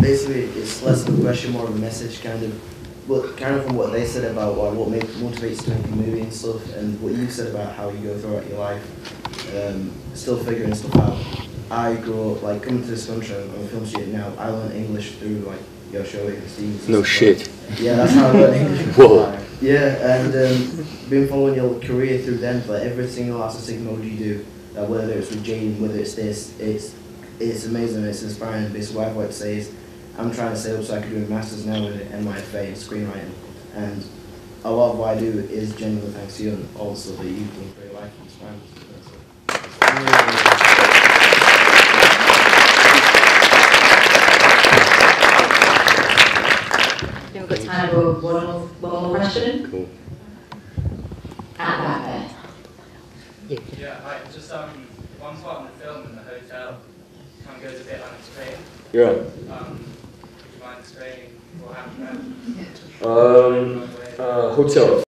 basically it's less of a question, more of a message, kind of from what they said about what motivates you to make a movie and stuff, and what you said about how you go throughout your life, still figuring stuff out. I grew up, like, coming to this country, I'm a film student now, I learned English through, like, your show and Steve's. No shit. Like, yeah, that's how I learned English. Whoa. Yeah, and been following your career through them, like, every single artistic mode you do, whether it's with Jane, whether it's this, it's amazing, it's inspiring. Basically, what I'd like to say is, I'm trying to save up so I can do a master's now in NYFA in screenwriting, and a lot of what I do is genuine thanks to you, and also that you've done very life inspiring. Got time for one more question? Cool. At that there. Yeah, hi. Just one part in the film in the hotel kind of goes a bit unexplained. Yeah. Would you mind explaining what happened there? Hotel.